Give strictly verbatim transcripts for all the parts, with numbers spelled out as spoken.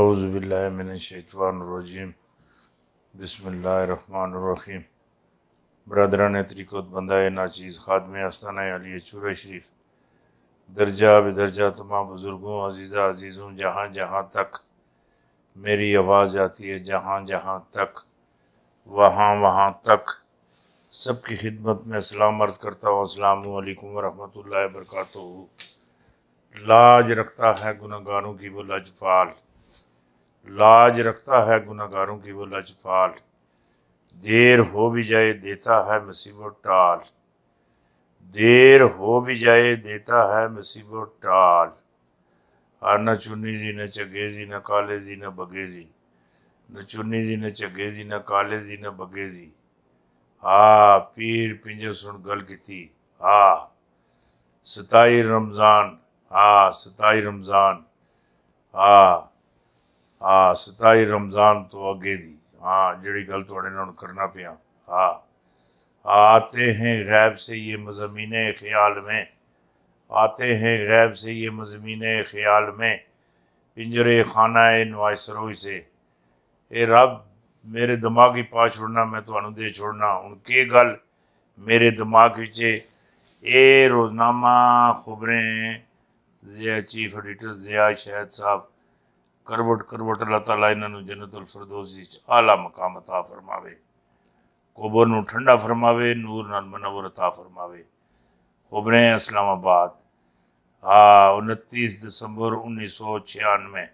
औज़ुबिल्लाहि मिनश्शैतानिर्रजीम बिस्मिल्लाहिर्रहमानिर्रहीम। बरदरान तरीक़त बंदाए नाचीज़ ख़ादमे आस्ताना अली चूरा शरीफ दर्जा बदर्जा तमाम बुज़ुर्गों अज़ीज़ा अज़ीज़ों जहाँ जहाँ तक मेरी आवाज़ आती है, जहाँ जहाँ तक वहाँ वहाँ तक सबकी खिदमत में सलाम अर्ज़ करता हूँ। अस्सलामु अलैकुम वरहमतुल्लाहि वबरकातुहू। लाज रखता है गुनहगारों की वो लजपाल, लाज रखता है गुनहगारों की वो लजपाल, देर हो भी जाए देता है मुसीबत टाल, देर हो भी जाए देता है मुसीबत टाल। और न चुन्नी जी न चगेजी न कालेजी न बगेजी, न चुन्नी जी न चगेजी न कालेजी न बगेजी। हा पीर पिंजर सुन गल की थी, हा सताई रमज़ान, हाँ सताई रमज़ान, हाँ हाँ सताई रमज़ान तो अगे दी। हाँ जी गल थोड़े ना करना पिया। हाँ आते हैं गैब से ये मज़मीने ख्याल में, आते हैं गैब से ये मज़मीने ख्याल में, पिंजरे खाना ए नवाज सरोई से। ए रब मेरे दिमाग ही पा छोड़ना, मैं तो दे छोड़ना उनके गल मेरे दिमाग विच। ए रोज़नामा खबरें जिया चीफ एडिटर जिया शहद साहब, करवट करवट अल्लाह ताला इन्होंने जन्नतुल फिरदौस विच आला मकाम अता फरमावे, कोबर नू ठंडा फरमावे, नूर नाल मनवर अता फरमावे। खबरें इस्लामाबाद। हाँ उनतीस दिसंबर उन्नीस सौ छियानवे,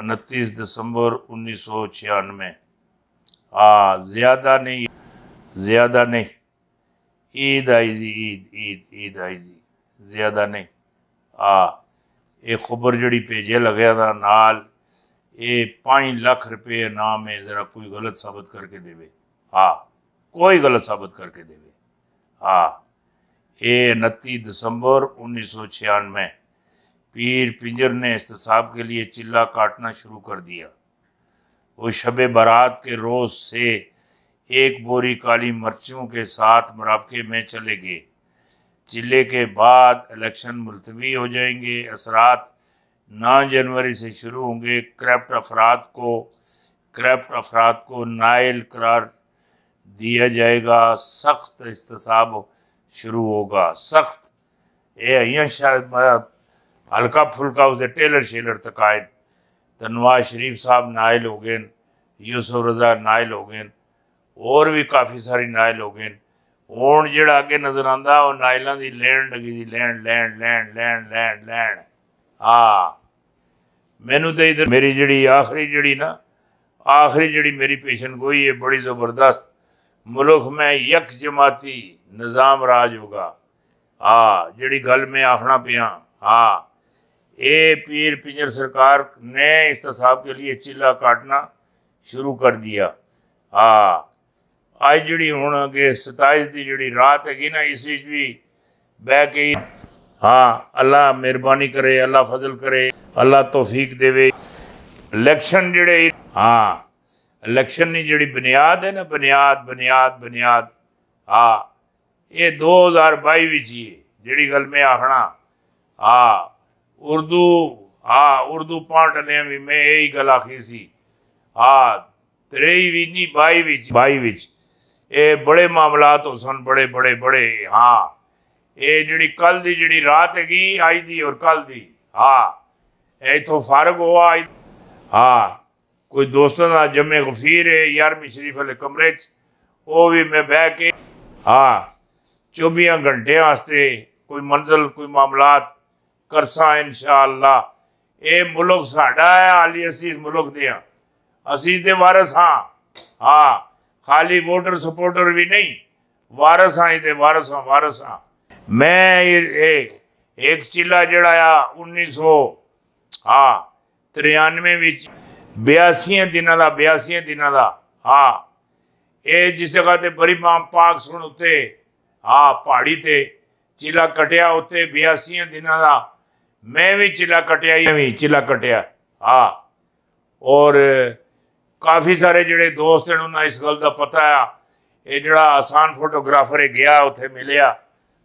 उनतीस दिसंबर उन्नीस सौ छियानवे। हाँ ज़्यादा नहीं, ज़्यादा नहीं, ईद आई जी, ईद ईद ईद आई जी, ज़्यादा नहीं। आ ये खबर जड़ी भेजे लग्या था नाल ये पाँच लाख रुपये नाम है, जरा कोई गलत साबित करके देवे। हाँ कोई गलत साबित करके देवे। हाँ ये उनतीस दिसंबर उन्नीस सौ छियानवे पीर पिंजर ने एहतसाब के लिए चिल्ला काटना शुरू कर दिया। वो शबे बारात के रोज़ से एक बोरी काली मिर्चों के साथ मराबके में चले गए। चिल्ले के बाद इलेक्शन मुलतवी हो जाएंगे, असरात नौ जनवरी से शुरू होंगे। करप्ट अफराद को करप्ट अफराद को नाइल करार दिया जाएगा। सख्त एहतसाब शुरू होगा, सख्त। ये शायद हल्का फुल्का उसे टेलर शेलर तक आए। तो नवाज शरीफ साहब नाइल हो गए, यूसुफ रजा नाइल हो गए, और भी काफ़ी सारी नाइल हो गए। हूँ जड़ा अगे नजर आता वह नायलों की लैंड लगी थी, लैंड लैंड लैंड लैंड लैंड लैंड। हाँ मैनू तो इधर मेरी जी आखिरी जी ना आखिरी जी मेरी पेशन गोई है बड़ी ज़बरदस्त। मुल्क में यक जमाती निज़ाम राज होगा। हाँ जी गल मैं आखना पिया। हाँ ये पीर पिंजर सरकार ने एहतसाब के लिए चिल्ला काटना शुरू कर दिया। हाँ अज जी हूँ अगे सताईस की जी रात हैगी ना, इस भी बह के। हाँ अल्लाह मेहरबानी करे, अल्लाह फजल करे, अल्लाह तौफीक देवे। इलेक्शन जड़े, हाँ इलेक्शन की जी बुनियाद है ना, बुनियाद बुनियाद बुनियाद। हाँ ये दो हज़ार बाई विच ही है जी गल में आखना। हाँ उर्दू, हाँ उर्दू पांटने भी मैं यही गल आखी सी। हाँ त्रेई भी नहीं बाई विच, बाई विच ये बड़े मामलात हो सन, बड़े बड़े बड़े। हाँ ये जी कल की जी रात हैगी अज की और कल की। हाँ इतों फारग हुआ। हाँ कोई दोस्तों का जमे गफीर है यारवीं शरीफ वाले कमरे च, वो भी मैं बह के। हाँ चौबीस घंटे वास्ते कोई मंजिल कोई मामलात करसा इंशाअल्लाह। ये मुल्क साडा है, हाली असी इस मुल्क दे हां, असी दे वारस हां। हाँ खाली वोटर सपोर्टर भी नहीं, वारस हाँ इधे वारस हाँ वारस हाँ। मैं एक, एक चिल्ला जड़ा उन्नीस सौ हाँ तिरानवे विच बयासिया दिनों का बयासिया दिनों का। हाँ ये जिस जगह पर बरी माम पाक सुन उत्ते हाँ पहाड़ी ते चिल्ला कटिया, उत्ते बयासिया दिनों का मैं भी चिल्ला कटिया, भी चिल्ला कटिया। हाँ और काफ़ी सारे जोड़े दोस्त हैं उन्हें इस गल का पता है। ये जोड़ा आसान फोटोग्राफर है गया उत्थे मिलिया,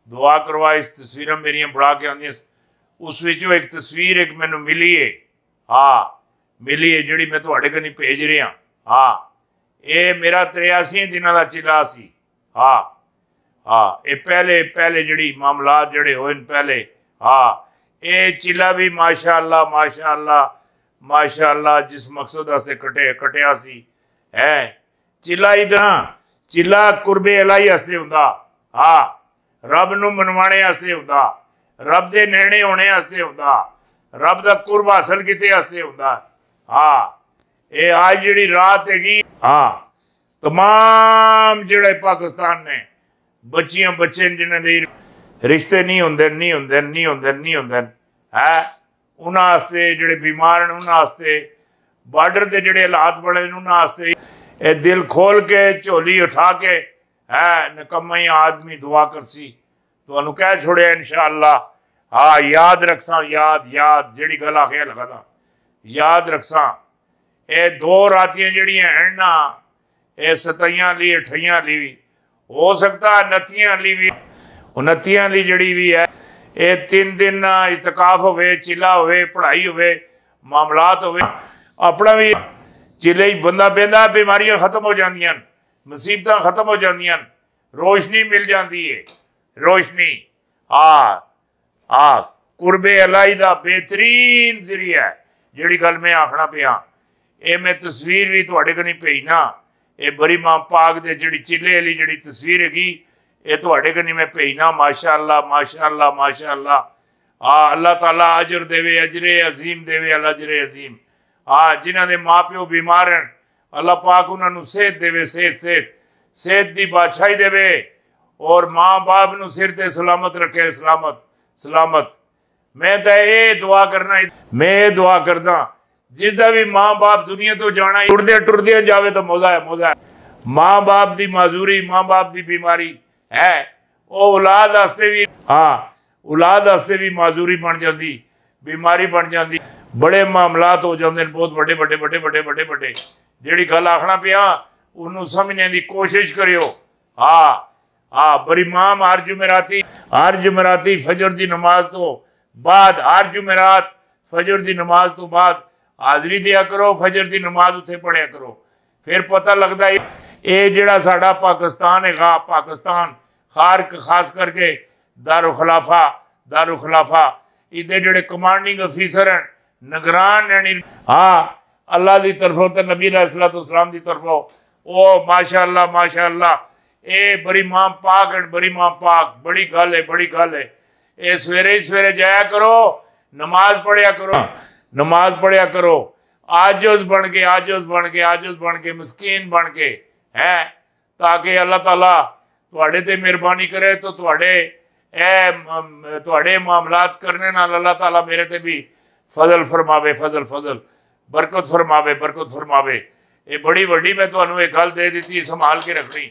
दुआ करवाई, तस्वीर मेरिया बढ़ा के आदि। उस एक तस्वीर एक मैनू मिली है। हाँ मिली है जिहड़ी मैं तुहाडे कनी भेज रहा। हाँ ये मेरा तिरासी दिनों का चिल्ला सी। हाँ हाँ ये पहले पहले जिहड़ी मामलात जिहड़े होए पहले। हाँ ये चिल्ला भी माशाअल्लाह माशाअल्लाह माशाअल्लाह जिस मकसद वास्ते कटे कटिया सी है चिल्ला इदा चिल्ला कुरबे इलाही वास्ते हुंदा। हाँ रब नूं मनवाने वास्ते हुंदा, रब दे नेड़े होने वास्ते हुंदा, रब दा कुर्ब हासिल कीते वास्ते हुंदा। हाँ ये आज जिहड़ी रात हैगी हाँ तमाम जिहड़े पाकिस्तान ने बच्चियां बच्चे जिन्हें दे रिश्ते नहीं होंदे नहीं होंदे नहीं होंदे नहीं होंदे है उन्हां आस्ते जिहड़े बीमार ने उन्हां आस्ते बार्डर के जिहड़े हालात बने उन्हां आस्ते ए दिल खोल के झोली उठा के है नकम्मा आदमी दुआ करसी तुहानू कह छोड़िया इंशाअल्लाह। हाँ याद रखसा याद याद जिहड़ी गल आखे लगा याद रखसा ये दो रातियां जिहड़ियां हैं ना ये सताइयां ली अठाइयां ली भी हो सकता है नत्तियां ली भी उनत्तियां ली जिहड़ी भी है ये तीन दिन इतकाफ होवे चिल्ला होवे पढ़ाई होवे मामलात होवे अपना भी चिल्ले ही बंदा बेंदा बीमारियां खत्म हो जांदियां मुसीबतां खत्म हो जांदियां रोशनी मिल जाती है रोशनी। हाँ हाँ कुरबे इलाही दा बेहतरीन जरिया है जिहड़ी गल मैं आखना पिया ये मैं तस्वीर भी तुहाडे कनी भेजना ये बरी मां पाक दे जिहड़ी चिल्ले वाली जिहड़ी तस्वीर हैगी ये तुहाडे कनी मैं भेजना। माशाअल्लाह माशाअल्लाह माशाअल्लाह हाँ अल्लाह ताला अजर देवे अजरे अजीम देवे अल्लाह अजरे अजीम। हाँ जिन्हां दे माँ प्यो बीमार हैं अल्लाह पाक उन्हां नूं सेहत देवे सेहत सेहत सेहत दी बादशाही देवे और माँ बाप नूं सिर ते सलामत रखे सलामत सलामत। मैं तो यह दुआ करना मैं ये दुआ करदा जिसका भी माँ बाप दुनिया तो जाना टुरदे टुरदे जावे तो मौजा है मौजा है। माँ बाप की माजूरी माँ बाप की बीमारी है वो औलाद आस्ते भी हाँ औलाद आस्ते भी माजूरी बन जाती बीमारी बन जाती बड़े मामलात हो जाते हैं बहुत बड़े बड़े बड़े बड़े बड़े बड़े जिहड़ी गल आखना पिया उन्होंने समझने की कोशिश करियो। हाँ हाँ बरीमाम हर जुमेराती हर जुमेराती फजर की नमाज तो बाद हर जुमेरात फजर की नमाज तो बाद हाजरी दिया करो फजर की नमाज उत्थे पढ़िया करो फिर पता लगता है ये जिहड़ा साडा पाकिस्तान है पाकिस्तान खार खास करके दारुल खिलाफा दारुल खिलाफा इहदे जिहड़े कमांडिंग अफीसर हैं निगरान हैं। हाँ अल्लाह की तरफों तो नबी अलैहिस्सलाम की तरफों ओ माशाअल्लाह माशाअल्लाह ये बड़ी मां पाक हैं बड़ी मां पाक बड़ी गल है बड़ी गल है ये सवेरे ही सवेरे जाया करो नमाज पढ़िया करो नमाज पढ़िया करो आजोज बन के आजोज बन के आजोज बन के मस्कीन बन के है ताकि अल्लाह ताला तुहाडे ते मेहरबानी करे तो तुहाडे ए तुहाडे मामलात करने नाल अल्लाह ताला मेरे ते भी फजल फरमावे फजल फजल बरकत फरमावे बरकत फरमावे। ये बड़ी वड्डी मैं तुहानू एक गल दे दित्ती संभाल के रखनी।